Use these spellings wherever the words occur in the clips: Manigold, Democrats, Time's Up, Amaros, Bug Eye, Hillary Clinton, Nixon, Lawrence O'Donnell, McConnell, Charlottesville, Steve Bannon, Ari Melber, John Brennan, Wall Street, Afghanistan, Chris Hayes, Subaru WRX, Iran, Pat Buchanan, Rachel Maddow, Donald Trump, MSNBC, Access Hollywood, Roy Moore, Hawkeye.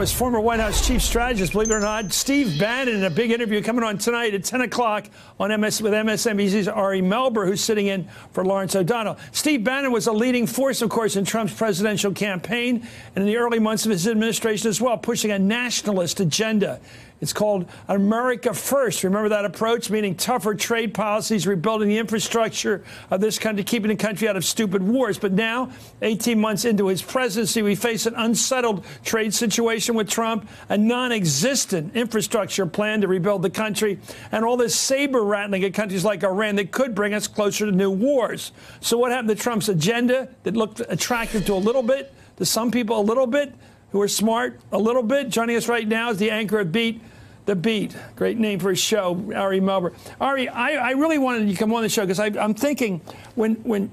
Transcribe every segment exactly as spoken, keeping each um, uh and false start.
Was former White House chief strategist, believe it or not, Steve Bannon, in a big interview coming on tonight at ten o'clock on M S with M S N B C's Ari Melber, who's sitting in for Lawrence O'Donnell. Steve Bannon was a leading force, of course, in Trump's presidential campaign and in the early months of his administration as well, pushing a nationalist agenda. It's called America First. Remember that approach, meaning tougher trade policies, rebuilding the infrastructure of this country, keeping the country out of stupid wars. But now, eighteen months into his presidency, we face an unsettled trade situation with Trump, a non-existent infrastructure plan to rebuild the country, and all this saber-rattling at countries like Iran that could bring us closer to new wars. So what happened to Trump's agenda that looked attractive to a little bit, to some people a little bit, who are smart a little bit? Joining us right now is the anchor of Beat the Beat. Great name for his show, Ari Melber. Ari, I, I really wanted you to come on the show because I'm thinking when when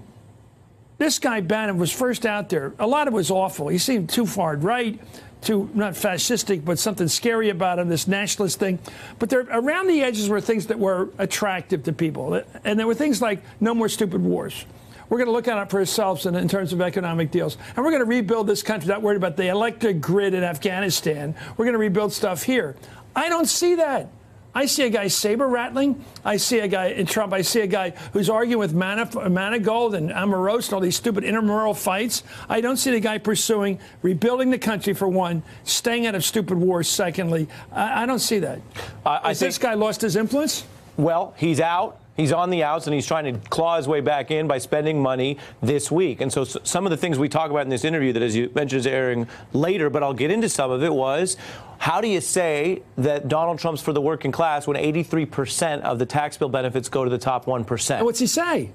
this guy Bannon was first out there, a lot of it was awful. He seemed too far right, too, not fascistic, but something scary about him, this nationalist thing. But there, around the edges were things that were attractive to people. And there were things like no more stupid wars. We're going to look at it for ourselves in, in terms of economic deals. And we're going to rebuild this country, not worried about the electric grid in Afghanistan. We're going to rebuild stuff here. I don't see that. I see a guy saber-rattling. I see a guy in Trump. I see a guy who's arguing with Manigold and Amaros and all these stupid intramural fights. I don't see the guy pursuing rebuilding the country, for one, staying out of stupid wars, secondly. I, I don't see that. Uh, Has I think, this guy lost his influence? Well, he's out. He's on the outs, and he's trying to claw his way back in by spending money this week. And so, so some of the things we talk about in this interview that, as you mentioned, is airing later, but I'll get into some of it, was how do you say that Donald Trump's for the working class when eighty-three percent of the tax bill benefits go to the top one percent? And what's he say?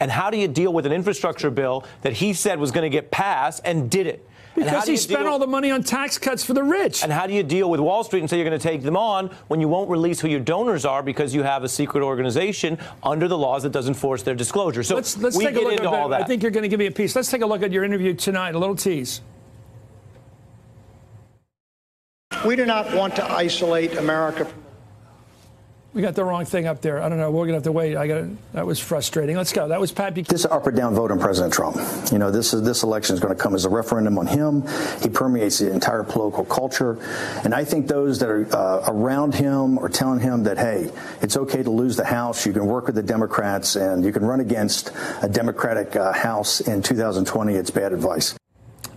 And how do you deal with an infrastructure bill that he said was going to get passed and did it? Because he spent all the money on tax cuts for the rich. And how do you deal with Wall Street and say you're going to take them on when you won't release who your donors are because you have a secret organization under the laws that doesn't force their disclosure? So let's, let's we take a look at all that. I think you're going to give me a piece. Let's take a look at your interview tonight, a little tease. We do not want to isolate America. We got the wrong thing up there. I don't know. We're going to have to wait. I got it. That was frustrating. Let's go. That was Pat Buchanan. This up or down vote on President Trump. You know, this is this election is going to come as a referendum on him. He permeates the entire political culture. And I think those that are uh, around him are telling him that, hey, it's okay to lose the House. You can work with the Democrats and you can run against a Democratic uh, House in two thousand twenty. It's bad advice.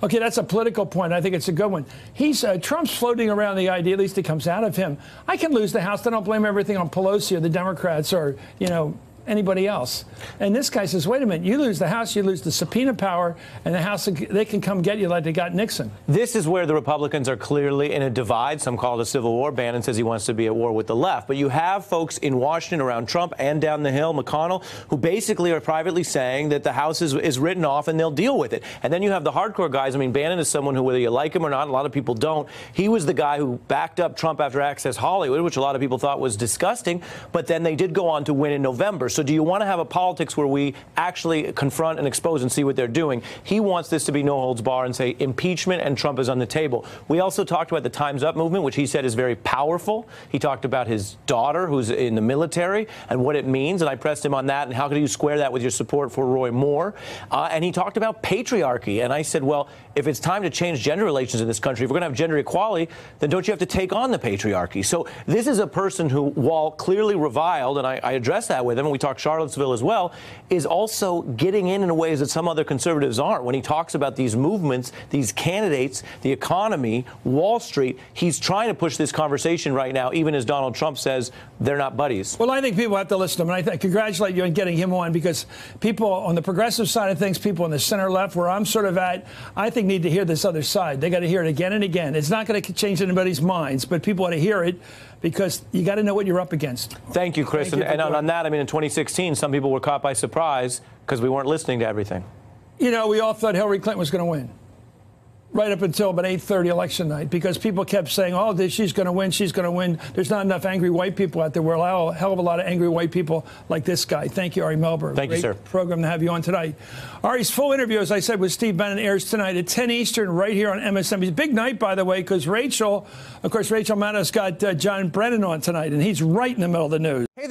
Okay, that's a political point. I think it's a good one. He's uh, Trump's floating around the idea, at least it comes out of him, I can lose the House. They don't blame everything on Pelosi or the Democrats or, you know, anybody else. And this guy says, wait a minute, you lose the House, you lose the subpoena power, and the House, they can come get you like they got Nixon. This is where the Republicans are clearly in a divide. Some call it a civil war. Bannon says he wants to be at war with the left. But you have folks in Washington around Trump and down the hill, McConnell, who basically are privately saying that the House is, is written off and they'll deal with it. And then you have the hardcore guys. I mean, Bannon is someone who, whether you like him or not, a lot of people don't. He was the guy who backed up Trump after Access Hollywood, which a lot of people thought was disgusting. But then they did go on to win in November. So do you want to have a politics where we actually confront and expose and see what they're doing? He wants this to be no holds bar and say impeachment and Trump is on the table. We also talked about the Time's Up movement, which he said is very powerful. He talked about his daughter who's in the military and what it means. And I pressed him on that. And how could you square that with your support for Roy Moore? Uh, and he talked about patriarchy. And I said, well, if it's time to change gender relations in this country, if we're going to have gender equality, then don't you have to take on the patriarchy? So this is a person who, while clearly reviled, and I, I addressed that with him, we talk Charlottesville as well, is also getting in in ways that some other conservatives aren't. When he talks about these movements, these candidates, the economy, Wall Street, he's trying to push this conversation right now, even as Donald Trump says they're not buddies. Well, I think people have to listen to him, and I think, congratulate you on getting him on, because people on the progressive side of things, people on the center left, where I'm sort of at, I think need to hear this other side. They got to hear it again and again. It's not going to change anybody's minds, but people ought to hear it, because you got to know what you're up against. Thank you, Chris. Thank and you and on, on that, I mean, in twenty sixteen, some people were caught by surprise because we weren't listening to everything. You know, we all thought Hillary Clinton was going to win, right up until about eight thirty election night, because people kept saying, oh, this, she's going to win, she's going to win. There's not enough angry white people out there. We're a hell of a lot of angry white people like this guy. Thank you, Ari Melber. Thank Great you, sir. Program to have you on tonight. Ari's full interview, as I said, with Steve Bannon airs tonight at ten Eastern right here on M S N B C. Big night, by the way, because Rachel, of course, Rachel Maddow's got uh, John Brennan on tonight, and he's right in the middle of the news. Hey there.